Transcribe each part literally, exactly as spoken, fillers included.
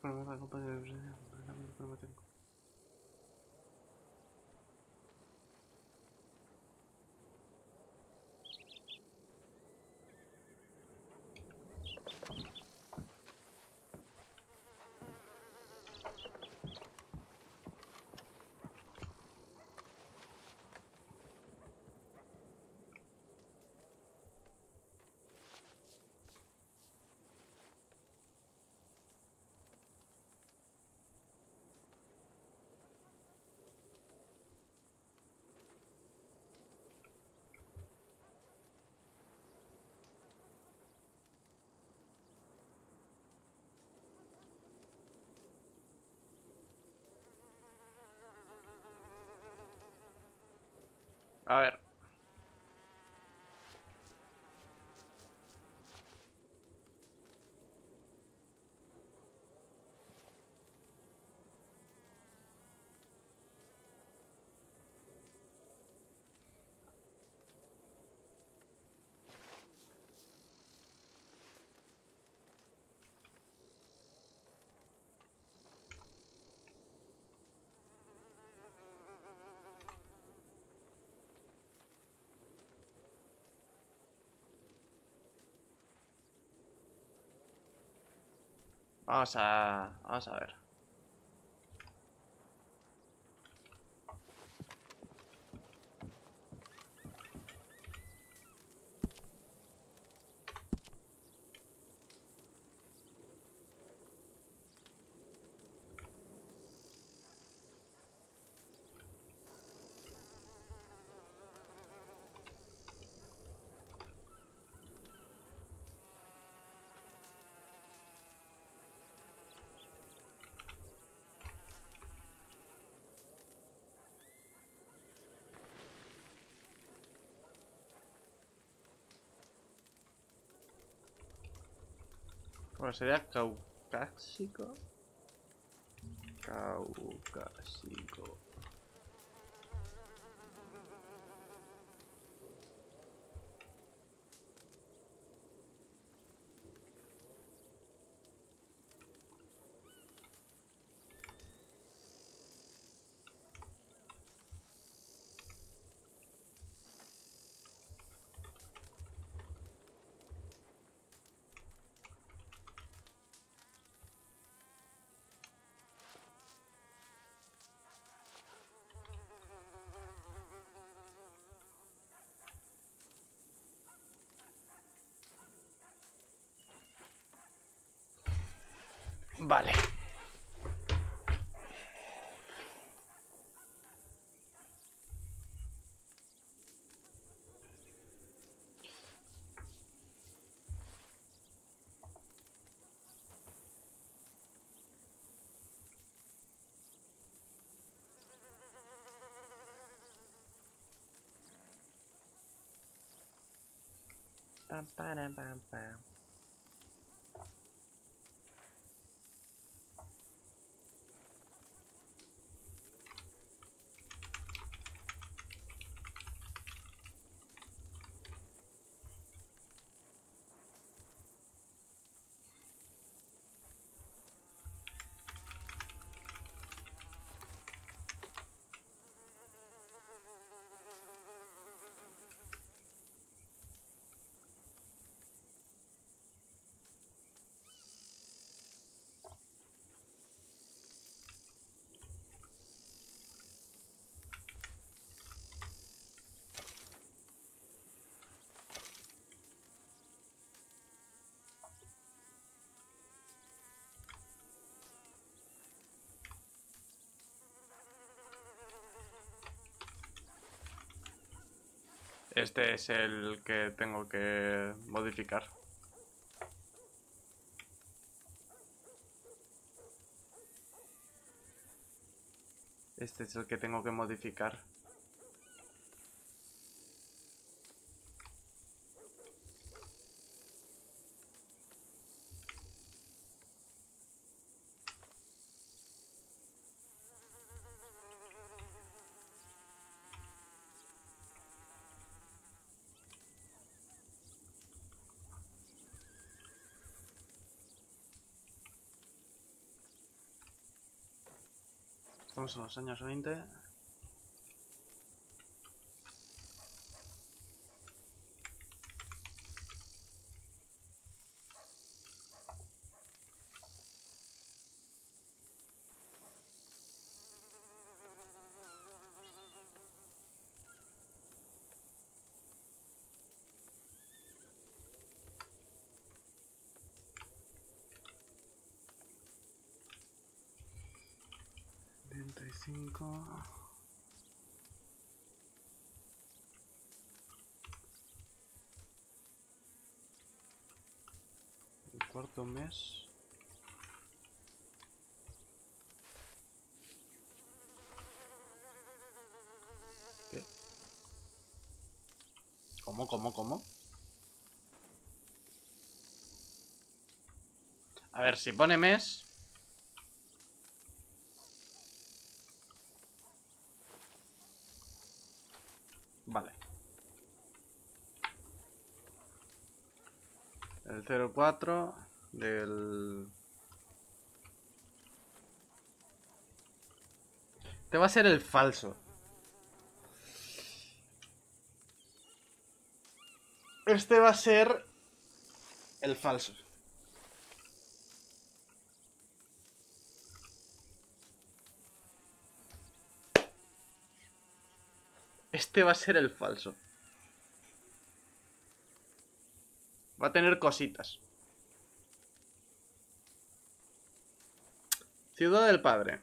Para ver la compañía de presencia, pero me tengo. A ver. Vamos a... Vamos a ver. Bueno, sería caucásico. Caucásico. Vale. Pam, pam, pam, pam. Este es el que tengo que modificar. Este es el que tengo que modificar. Estamos en los años veinte. El cuarto mes. ¿Qué? ¿Cómo, cómo, cómo? A ver, si pone mes. Vale. El cero cuatro del... Te va a ser el falso. Este va a ser el falso. Este va a ser el falso. Va a tener cositas. Ciudad del Padre.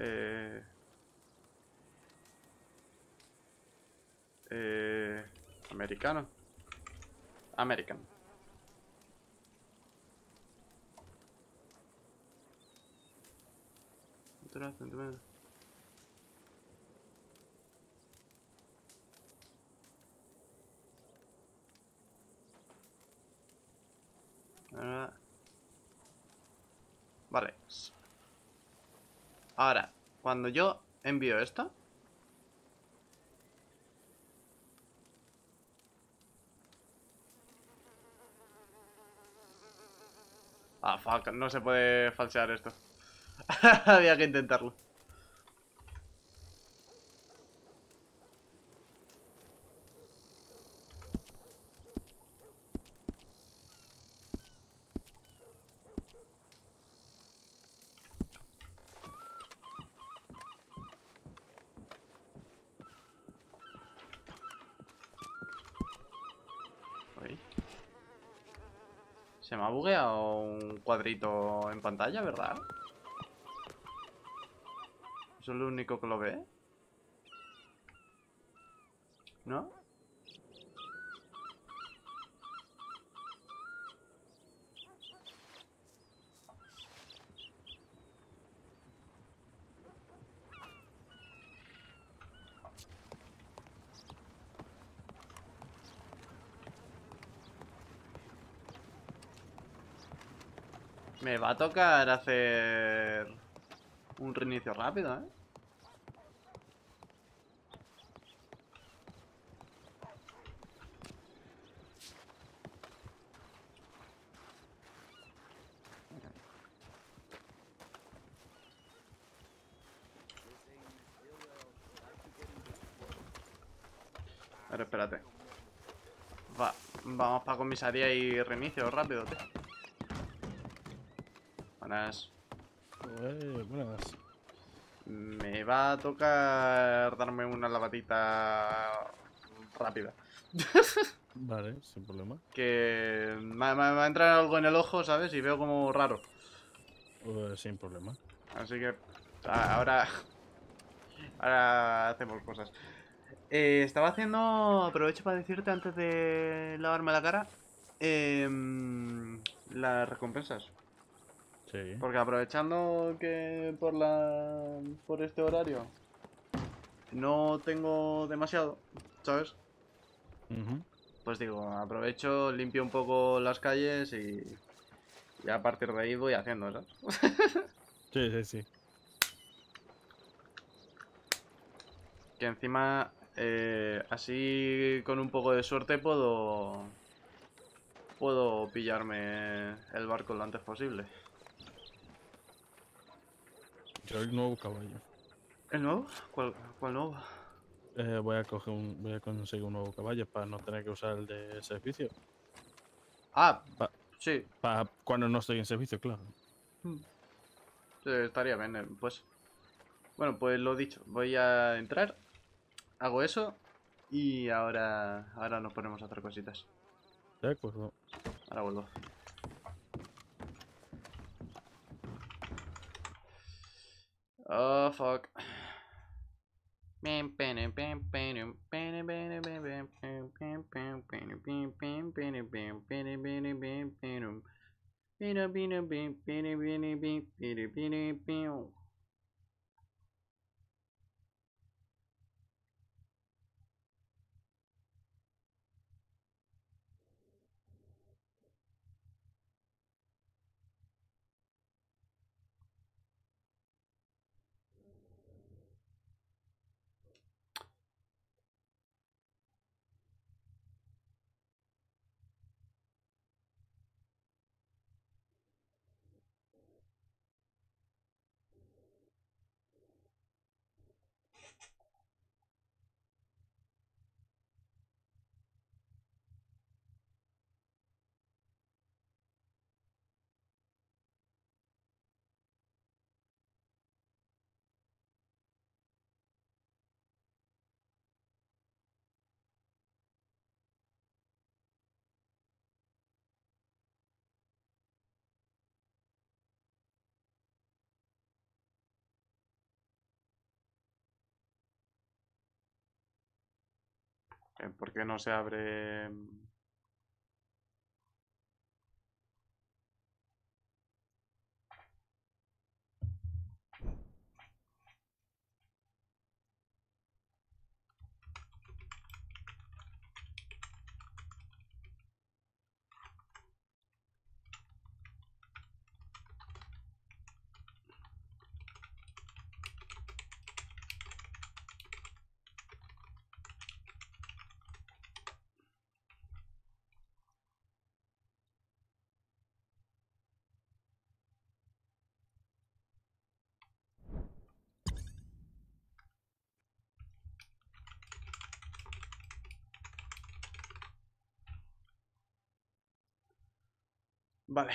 Eh, eh, americano. American. Ah. Vale. Ahora, cuando yo envío esto, ah, fuck, no se puede falsear esto. Había que intentarlo. Se me ha bugueado un cuadrito en pantalla, ¿verdad? ¿Eso es lo único que lo ve? ¿No? Me va a tocar hacer un reinicio rápido, ¿eh? A ver, espérate. Va, vamos para comisaría y reinicio rápido, tío. Buenas. Uy, buenas. Me va a tocar darme una lavadita rápida. Vale, sin problema. Que me va a entrar algo en el ojo, ¿sabes? Y veo como raro. Uy, sin problema. Así que ahora, ahora hacemos cosas. Eh, estaba haciendo... Aprovecho para decirte antes de lavarme la cara eh, las recompensas. Sí. Porque aprovechando que por la por este horario no tengo demasiado, ¿sabes? Uh-huh. pues digo, aprovecho, limpio un poco las calles y ya a partir de ahí voy haciendo, ¿sabes? Sí, sí, sí. Que encima, eh, así con un poco de suerte puedo... Puedo pillarme el barco lo antes posible. Yo el nuevo caballo. ¿El nuevo? ¿Cuál, cuál nuevo? Eh, voy a coger un, voy a conseguir un nuevo caballo para no tener que usar el de servicio. Ah, pa sí. Para cuando no estoy en servicio, claro. Sí, estaría bien, pues. Bueno, pues lo dicho, voy a entrar, hago eso y ahora, ahora nos ponemos a hacer cositas. De acuerdo. Ahora vuelvo. Oh, fuck. ¿Por qué no se abre? Vale.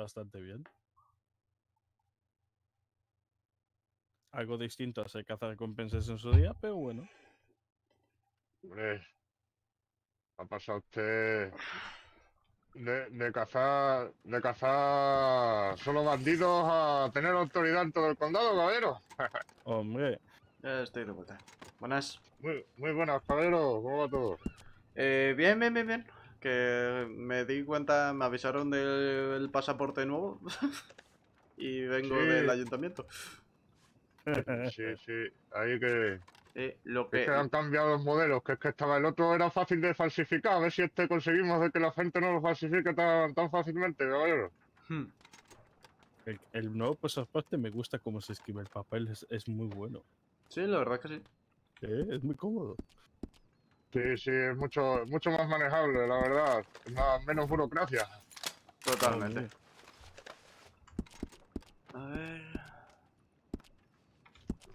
bastante bien. Algo distinto a ser cazarrecompensas en su día, pero bueno. Hombre, ha pasado usted de, de cazar de cazar solo bandidos a tener autoridad en todo el condado, caballero. Hombre. Ya estoy de vuelta. Buenas. Muy, muy buenas, caballero. ¿Cómo va todo? Eh, bien, bien, bien, bien. Que me di cuenta, me avisaron del pasaporte nuevo y vengo sí. del ayuntamiento. Sí, sí, ahí que... Eh, lo que... Es que han cambiado los modelos, que es que estaba el otro era fácil de falsificar, a ver si este conseguimos de que la gente no lo falsifique tan, tan fácilmente, caballero. Hmm. El, el nuevo pasaporte me gusta cómo se escribe el papel, es, es muy bueno. Sí, la verdad que sí. ¿Eh? Es muy cómodo. Sí, sí, es mucho, mucho más manejable, la verdad. Más, menos burocracia. Totalmente. A ver...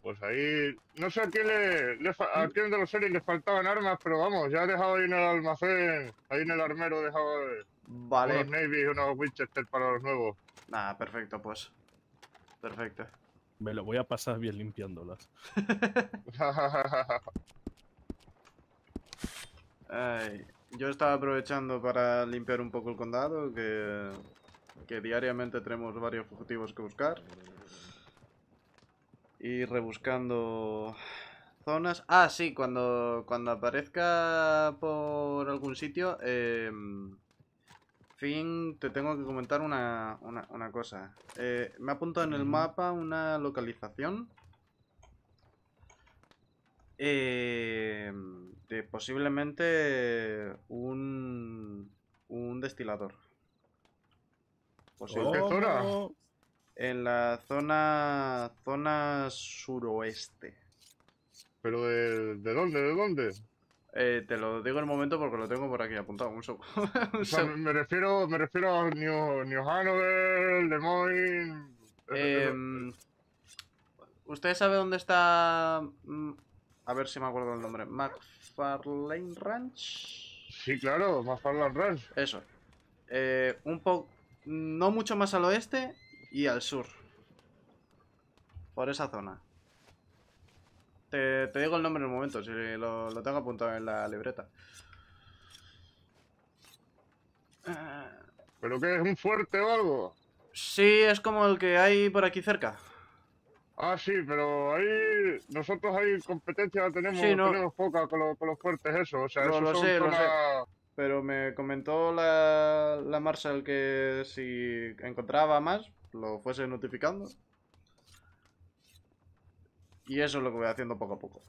Pues ahí, no sé a quién, le, le, a quién de los series les faltaban armas, pero vamos, ya he dejado ahí en el almacén, ahí en el armero he dejado vale. unos Navy y unos Winchester para los nuevos. Nah, perfecto pues, perfecto. Me lo voy a pasar bien limpiándolas. Ay, yo estaba aprovechando para limpiar un poco el condado, que, que diariamente tenemos varios objetivos que buscar. Y rebuscando zonas. Ah, sí, cuando, cuando aparezca por algún sitio. Eh, Finn, te tengo que comentar una, una, una cosa. Eh, me ha apuntado en el mapa una localización. Eh, de posiblemente un, un destilador. Posible. ¿Qué zona? En la zona zona suroeste. ¿Pero de, de dónde? ¿De dónde? Eh, te lo digo en un momento porque lo tengo por aquí apuntado. Un segundo. O sea, me refiero me refiero a New, New Hanover, Lemoyne... Eh, ¿Usted sabe dónde está...? A ver si me acuerdo el nombre. ¿MacFarlane's Ranch? Sí, claro, MacFarlane's Ranch. Eso. Eh, un poco... No mucho más al oeste... Y al sur. Por esa zona. Te, te digo el nombre en un momento, si lo, lo tengo apuntado en la libreta. ¿Pero qué es? ¿Un fuerte o algo? Sí, es como el que hay por aquí cerca. Ah, sí, pero ahí... Nosotros ahí competencia tenemos, sí, no. tenemos poca con, lo, con los fuertes eso. O sea, no, lo sé, lo sé. Pero me comentó la, la Marshall que si encontraba más, lo fuese notificando. Y eso es lo que voy haciendo poco a poco.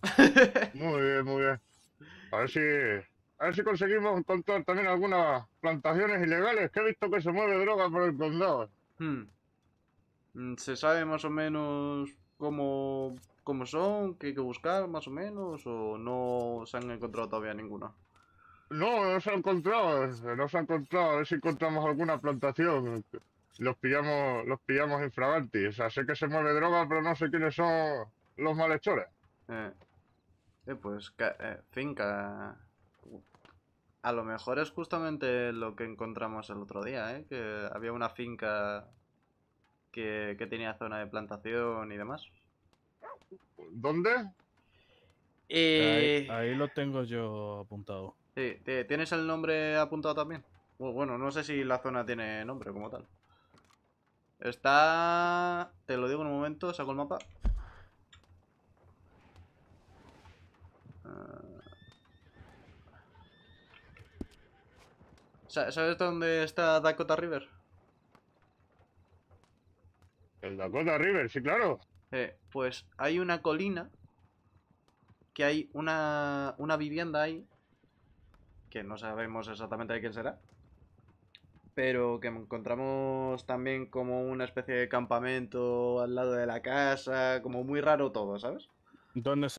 Muy bien, muy bien. A ver si, a ver si conseguimos encontrar también algunas plantaciones ilegales, que he visto que se mueve droga por el condado. Hmm. ¿Se sabe más o menos cómo, cómo son, qué hay que buscar más o menos, o no se han encontrado todavía ninguna? No, no se ha encontrado, no se ha encontrado, a ver si encontramos alguna plantación. Los pillamos, los pillamos infraganti. O sea, sé que se mueve droga, pero no sé quiénes son los malhechores. Eh, eh pues, eh, finca... A lo mejor es justamente lo que encontramos el otro día, ¿eh? Que había una finca que, que tenía zona de plantación y demás. ¿Dónde? Eh... Ahí, ahí lo tengo yo apuntado. Sí, ¿tienes el nombre apuntado también? Bueno, no sé si la zona tiene nombre como tal. Está... Te lo digo en un momento, saco el mapa. ¿Sabes dónde está Dakota River? El Dakota River, sí, claro. Eh, pues hay una colina que hay una, una vivienda ahí. Que no sabemos exactamente de quién será, pero que encontramos también como una especie de campamento al lado de la casa, como muy raro todo, ¿sabes? ¿Dónde